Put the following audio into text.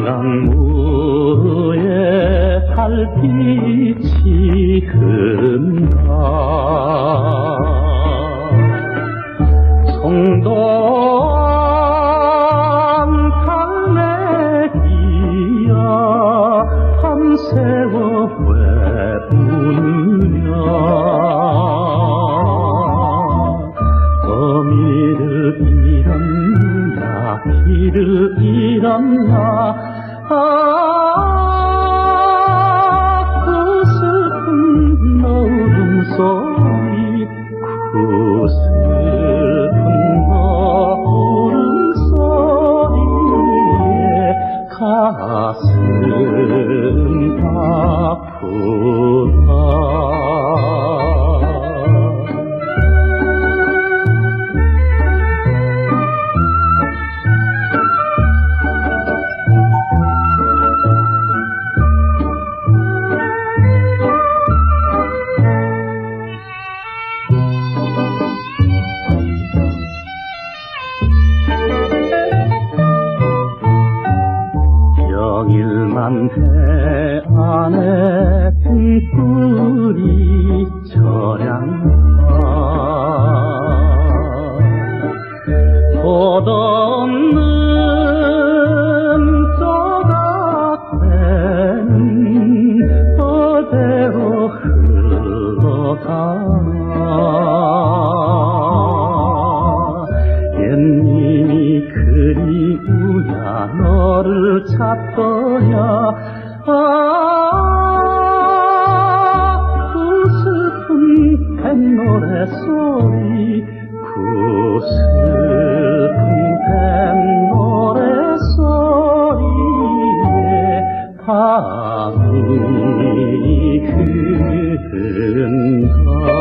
남무의 달빛이 금다 성동 산맥이야 밤새워 외우냐 범인을 잃었나 길을 잃었나 아 그 슬픈 노름 소리 그 슬픈 노름 소리에 가슴 아프다 내 안에 핀불이 저량다 덧없는 떠닥대는 그대로 흘러가나 옛님이 그리우냐 너를 찾더냐 아, 그 슬픈 뱃노래 소리 그 슬픈 뱃노래 소리에 밤이 흐른다